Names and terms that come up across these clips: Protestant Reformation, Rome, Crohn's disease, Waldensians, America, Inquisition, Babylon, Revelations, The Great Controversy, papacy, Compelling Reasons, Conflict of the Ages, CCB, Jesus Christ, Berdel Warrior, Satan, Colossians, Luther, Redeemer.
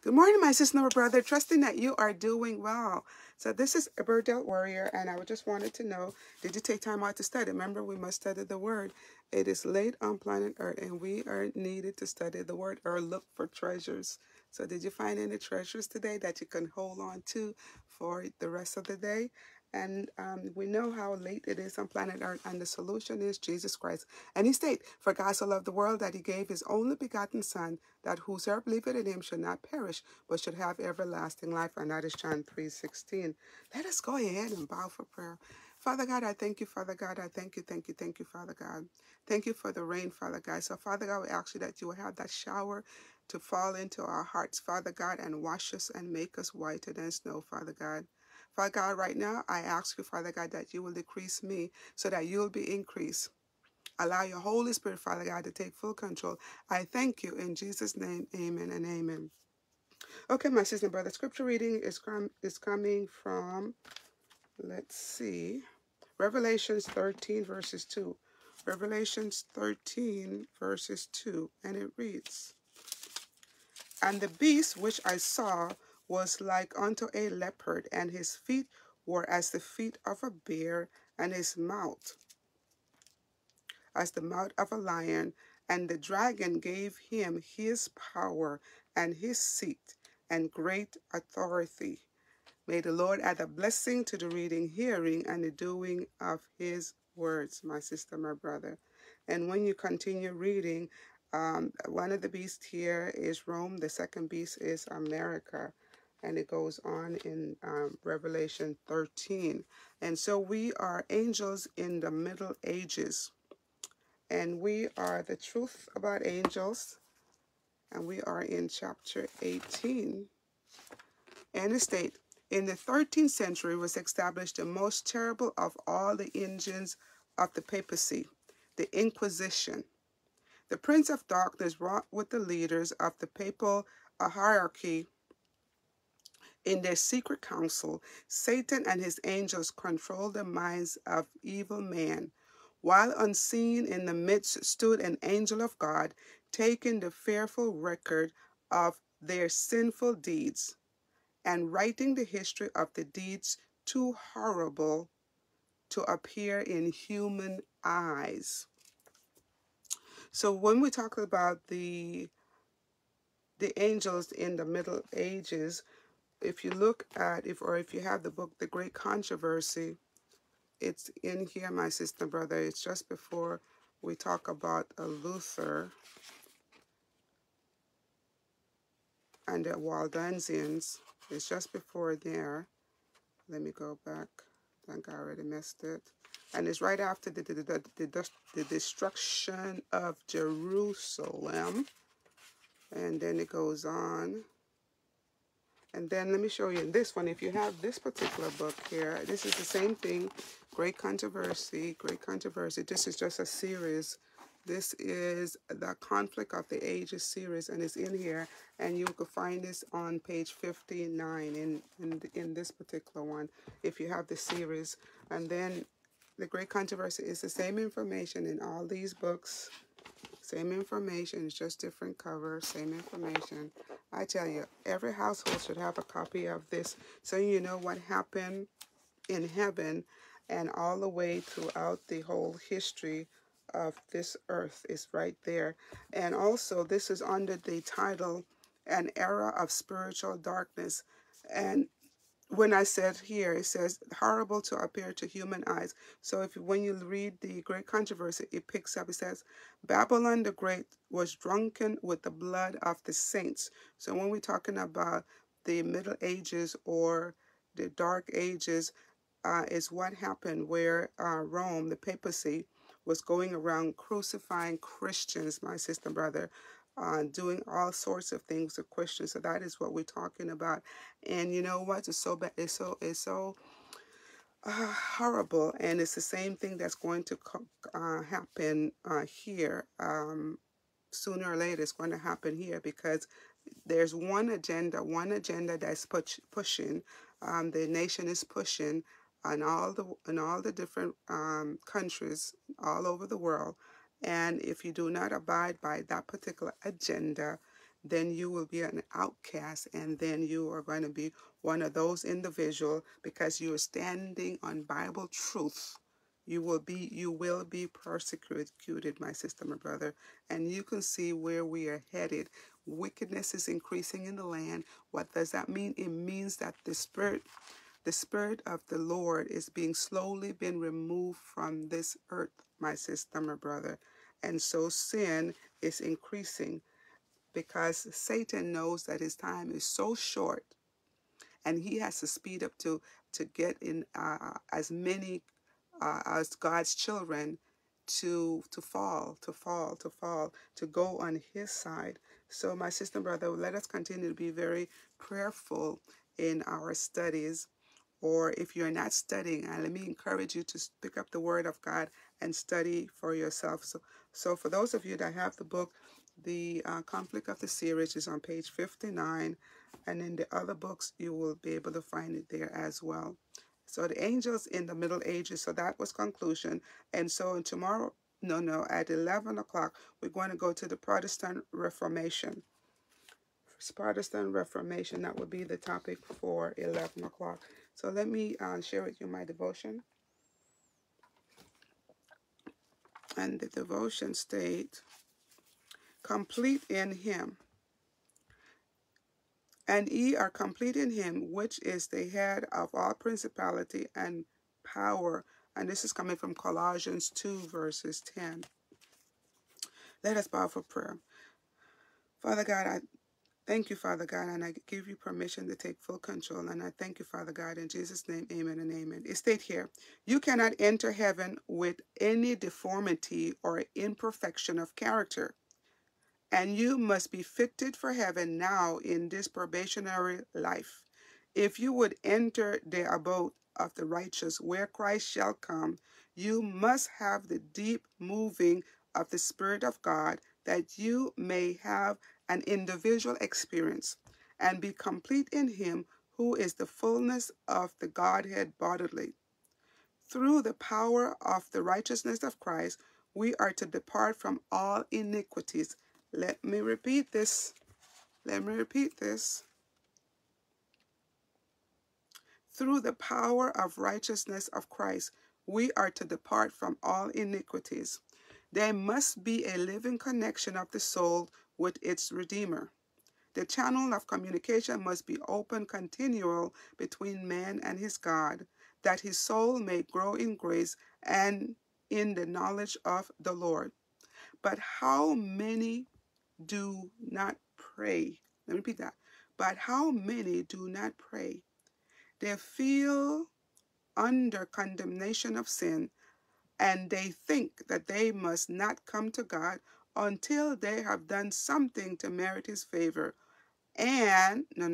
Good morning, my sister, my brother. Trusting that you are doing well. So this is a Berdel Warrior, and I just wanted to know, did you take time out to study? Remember, we must study the Word. It is late on planet Earth, and we are needed to study the Word or look for treasures. So did you find any treasures today that you can hold on to for the rest of the day? And we know how late it is on planet Earth, and the solution is Jesus Christ. And he stated, for God so loved the world that he gave his only begotten Son, that whosoever believeth in him should not perish, but should have everlasting life. And that is John 3:16. Let us go ahead and bow for prayer. Father God, I thank you, Father God. I thank you, Father God. Thank you for the rain, Father God. So, Father God, we ask you that you will have that shower to fall into our hearts, Father God, and wash us and make us whiter than snow, Father God. Father God, right now, I ask you, Father God, that you will decrease me so that you will be increased. Allow your Holy Spirit, Father God, to take full control. I thank you in Jesus' name, amen and amen. Okay, my sister and brother, scripture reading is coming from, let's see, Revelations 13, verses 2. Revelations 13, verses 2, and it reads, "And the beast which I saw was like unto a leopard, and his feet were as the feet of a bear, and his mouth as the mouth of a lion. And the dragon gave him his power and his seat and great authority." May the Lord add a blessing to the reading, hearing, and the doing of his words, my sister, my brother. And when you continue reading, one of the beasts here is Rome. The second beast is America. And it goes on in Revelation 13. And so we are angels in the Middle Ages. And we are the truth about angels. And we are in chapter 18. And it states, "In the 13th century was established the most terrible of all the engines of the papacy, the Inquisition. The prince of darkness wrought with the leaders of the papal hierarchy in their secret council. Satan and his angels controlled the minds of evil man. While unseen in the midst stood an angel of God, taking the fearful record of their sinful deeds and writing the history of the deeds too horrible to appear in human eyes." So when we talk about the angels in the Middle Ages, if you look at, if you have the book, The Great Controversy, it's in here, my sister and brother. It's just before we talk about Luther and the Waldensians. It's just before there. Let me go back. I think I already missed it. And it's right after the destruction of Jerusalem. And then it goes on. And then let me show you in this one. If you have this particular book here, this is the same thing. Great Controversy, Great Controversy. This is just a series. This is the Conflict of the Ages series, and it's in here. And you can find this on page 59 in this particular one, if you have the series. And then The Great Controversy is the same information in all these books. Same information, it's just different cover, same information. I tell you, every household should have a copy of this, so you know what happened in heaven and all the way throughout the whole history of this earth is right there. And also, this is under the title, An Era of Spiritual Darkness. And when I said here, it says horrible to appear to human eyes. So if when you read The Great Controversy, it picks up, it says, "Babylon the Great was drunken with the blood of the saints." So when we're talking about the Middle Ages or the Dark Ages, is what happened where Rome, the papacy, was going around crucifying Christians, my sister and brother, doing all sorts of things to Christians. So that is what we're talking about. And you know what? It's so bad. It's so horrible. And it's the same thing that's going to happen here. Sooner or later, it's going to happen here, because there's one agenda that's pushing. The nation is pushing on all the different countries all over the world. And if you do not abide by that particular agenda, then you will be an outcast, and then you are going to be one of those individuals, because you are standing on Bible truth. You will be persecuted, my sister, my brother. And you can see where we are headed. Wickedness is increasing in the land. What does that mean? It means that the spirit of the Lord is being slowly been removed from this earth, my sister, my brother. And so sin is increasing, because Satan knows that his time is so short, and he has to speed up to get in as many as God's children to fall, to go on his side. So my sister and brother, let us continue to be very prayerful in our studies. Or if you're not studying, and let me encourage you to pick up the Word of God and study for yourself. So for those of you that have the book, the Conflict of the series is on page 59, and in the other books, you will be able to find it there as well. So the angels in the Middle Ages, so that was conclusion. And so tomorrow, at 11 o'clock, we're going to go to the Protestant Reformation. That would be the topic for 11 o'clock. So let me share with you my devotion. And the devotion states, complete in him. And ye are complete in him, which is the head of all principality and power. And this is coming from Colossians 2, verses 10. Let us bow for prayer. Father God, I thank you, Father God, and I give you permission to take full control. And I thank you, Father God, in Jesus' name, amen and amen. It states here, you cannot enter heaven with any deformity or imperfection of character. And you must be fitted for heaven now in this probationary life, if you would enter the abode of the righteous where Christ shall come. You must have the deep moving of the Spirit of God, that you may have an individual experience and be complete in him who is the fullness of the Godhead bodily. Through the power of the righteousness of Christ, we are to depart from all iniquities. Let me repeat this. Through the power of righteousness of Christ, we are to depart from all iniquities. There must be a living connection of the soul with its Redeemer. The channel of communication must be open, continual, between man and his God, that his soul may grow in grace and in the knowledge of the Lord. But how many do not pray? Let me repeat that. But how many do not pray? They feel under condemnation of sin, and they think that they must not come to God until they have done something to merit his favor. And, They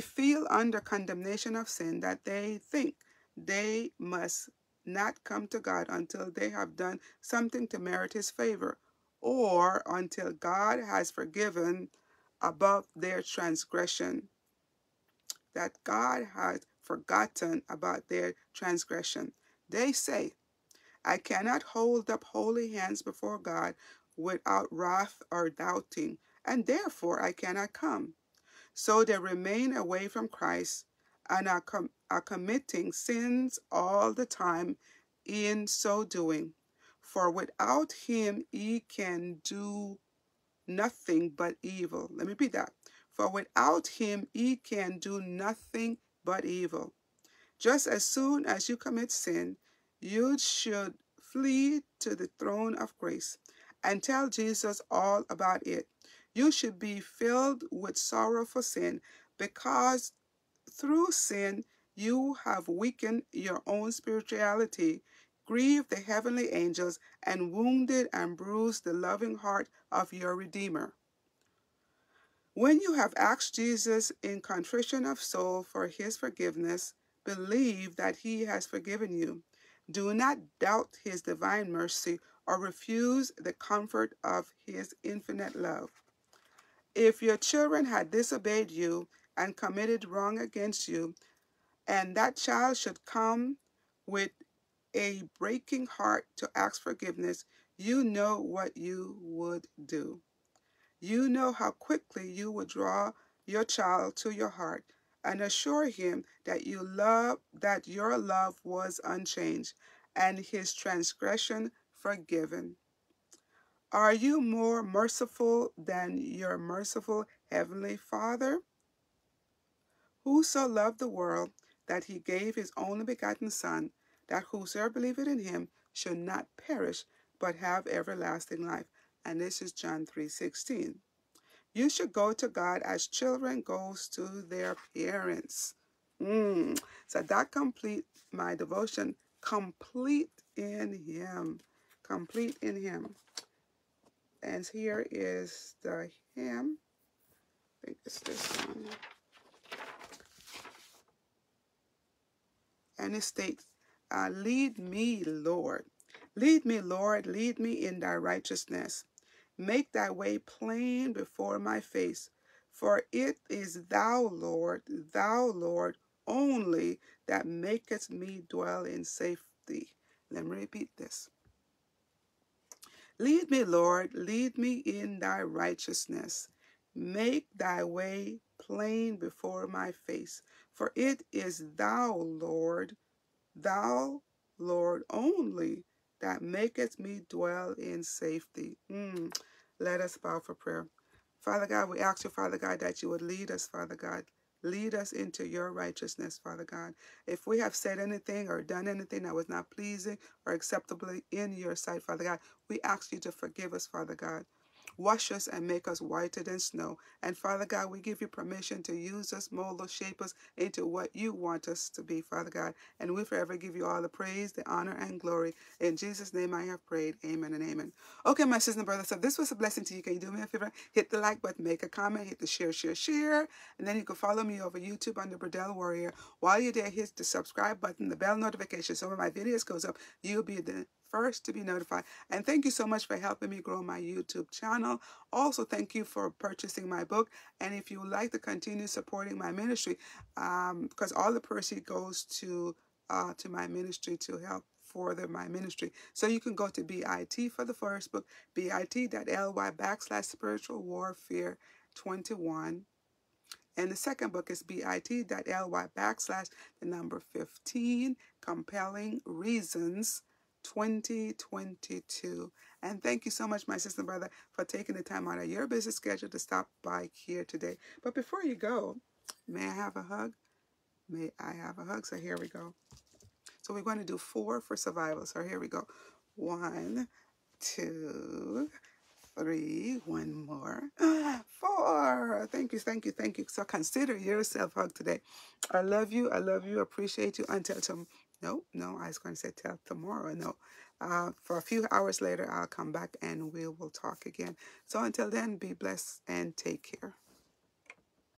feel under condemnation of sin, that they think they must not come to God until they have done something to merit his favor, or until God has forgiven about their transgression, that God has forgotten about their transgression. They say, I cannot hold up holy hands before God without wrath or doubting, and therefore I cannot come. So they remain away from Christ and are committing sins all the time in so doing. For without him ye can do nothing but evil. Let me repeat that. For without him ye can do nothing but evil. Just as soon as you commit sin, you should flee to the throne of grace and tell Jesus all about it. You should be filled with sorrow for sin, because through sin you have weakened your own spirituality, grieved the heavenly angels, and wounded and bruised the loving heart of your Redeemer. When you have asked Jesus in contrition of soul for his forgiveness, believe that he has forgiven you. Do not doubt his divine mercy or refuse the comfort of his infinite love. If your children had disobeyed you and committed wrong against you, and that child should come with a breaking heart to ask forgiveness, You know what you would do. You know how quickly you would draw your child to your heart and assure him that your love was unchanged and his transgression forgiven. Are you more merciful than your merciful Heavenly Father? Who so loved the world that he gave his only begotten Son, that whosoever believeth in him should not perish, but have everlasting life. And this is John 3:16. You should go to God as children goes to their parents. So that complete my devotion. Complete in him. Complete in him. And here is the hymn. I think it's this one. And it states, lead me, Lord. Lead me, Lord, lead me in thy righteousness. Make thy way plain before my face. For it is thou, Lord, only that makest me dwell in safety. Let me repeat this. Lead me, Lord, lead me in thy righteousness. Make thy way plain before my face. For it is thou, Lord, only that maketh me dwell in safety. Let us bow for prayer. Father God, we ask you, Father God, that you would lead us, Father God. Lead us into your righteousness, Father God. If we have said anything or done anything that was not pleasing or acceptable in your sight, Father God, we ask you to forgive us, Father God. Wash us and make us whiter than snow. And Father God, we give you permission to use us, mold us, shape us into what you want us to be, Father God. And we forever give you all the praise, the honor, and glory. In Jesus' name I have prayed. Amen and amen. Okay, my sisters and brothers, so this was a blessing to you. Can you do me a favor? Hit the like button, make a comment, hit the share. And then you can follow me over YouTube under Berdel Warrior. While you're there, hit the subscribe button, the bell notification. So when my videos goes up, you'll be the first to be notified. And thank you so much for helping me grow my YouTube channel. Also, thank you for purchasing my book. And if you would like to continue supporting my ministry, because all the proceeds goes to my ministry to help further my ministry. So you can go to BIT for the first book, bit.ly/spiritual warfare 21. And the second book is bit.ly/15, Compelling Reasons 2022. And thank you so much, my sister and brother, for taking the time out of your busy schedule to stop by here today. But before you go, may I have a hug? May I have a hug? So here we go. So we're going to do 4 for survival. So here we go. 1, 2, 3, one more, 4. Thank you, thank you, thank you. So consider yourself hugged today. I love you. I love you. Appreciate you. Until tomorrow. No, I was going to say till tomorrow. No, for a few hours later, I'll come back and we will talk again. So until then, be blessed and take care.